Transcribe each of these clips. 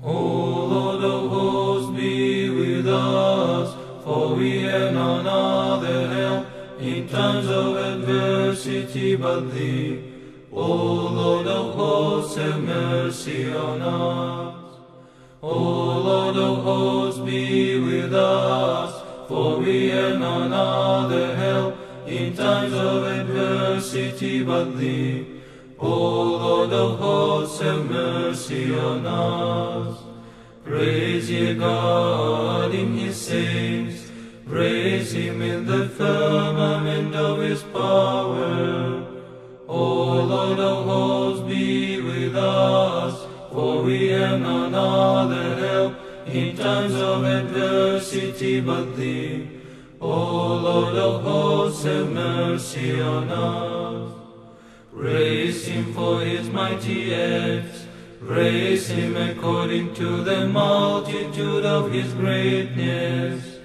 O Lord of hosts, be with us, for we have none other help in times of adversity but Thee. O Lord of hosts, have mercy on us. O Lord of hosts, be with us, for we have none other help in times of adversity but Thee. O Lord of hosts, have mercy on us. Praise ye God in His saints, praise Him in the firmament of His power. O Lord of hosts, be with us, for we have none other help in times of adversity but Thee. O Lord of hosts, have mercy on us. Praise Him for His mighty acts, praise Him according to the multitude of His greatness.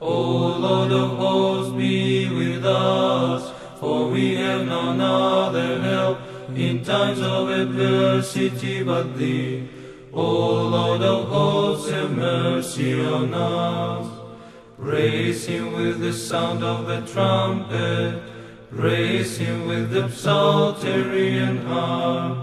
O Lord of hosts, be with us, for we have none other help in times of adversity but Thee. O Lord of hosts, have mercy on us. Praise Him with the sound of the trumpet, praise Him with the psaltery and harp.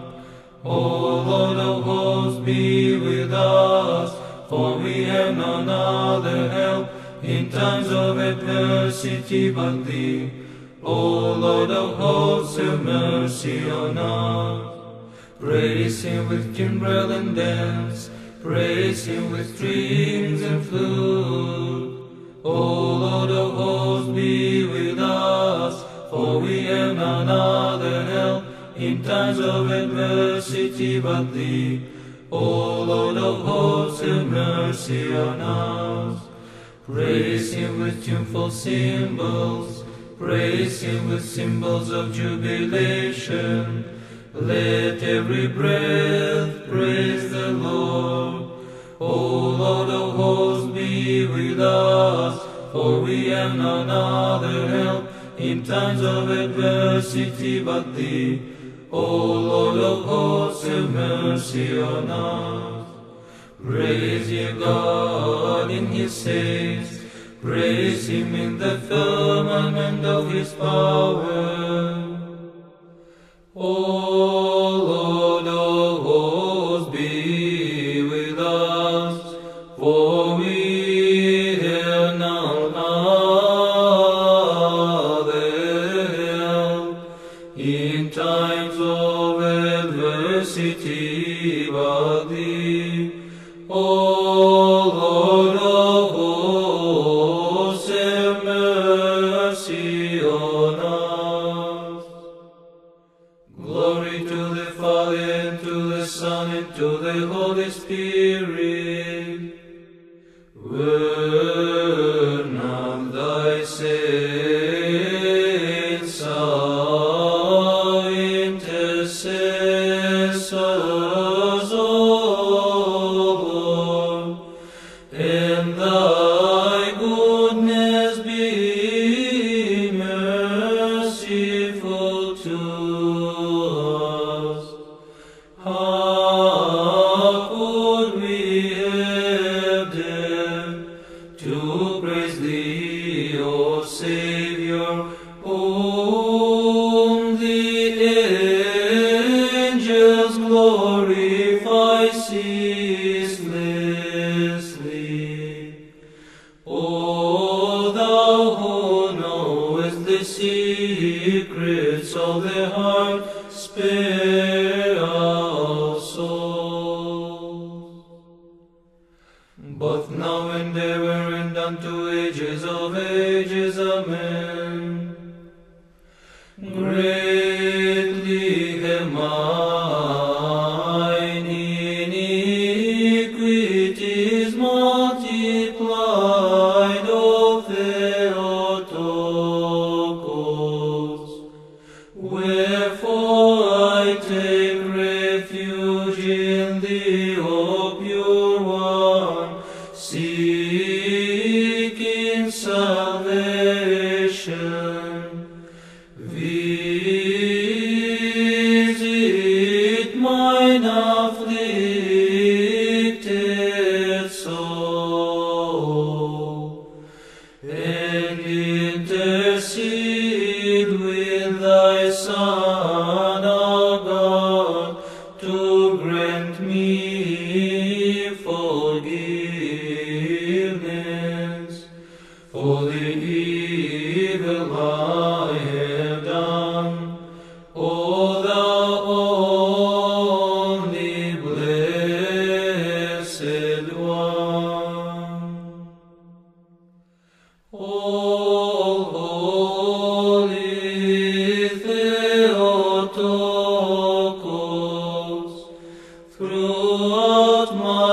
O Lord of hosts, be with us, for we have none other help in times of adversity but Thee. O Lord of hosts, have mercy on us. Praise Him with timbrel and dance, praise Him with strings and flute. O Lord of hosts, be with us, for we have none other help in times of adversity but Thee. O Lord of hosts, have mercy on us. Praise Him with tuneful cymbals, praise Him with cymbals of jubilation. Let every breath praise the Lord. O Lord of hosts, be with us, for we have none other help in times of adversity but Thee. O Lord of hosts, have mercy on us. Praise ye God in His saints, praise Him in the firmament of His power. O Lord of hosts, be with us, for we have none other help in times of adversity but Thee. O Lord of hosts, have mercy on us. Glory to the Father, and to the Son, and to the Holy Spirit, were not Thy saints our intercessors, O Lord, and Thy goodness be merciful to us. How could we have dared to praise Thee, O Savior, whom the angels glorify ceaselessly? O Thou who knowest the secrets of the heart, spare our souls. Both now and ever, and unto ages of ages, amen. Greatly am mine iniquities multiplied, O Theotokos. Wherefore I take refuge in Thee, O Pure One, seeking salvation. Visit mine afflicted and me forgiveness for the evil I have done. O thou only blessed One, all holy Theotokos, throughout my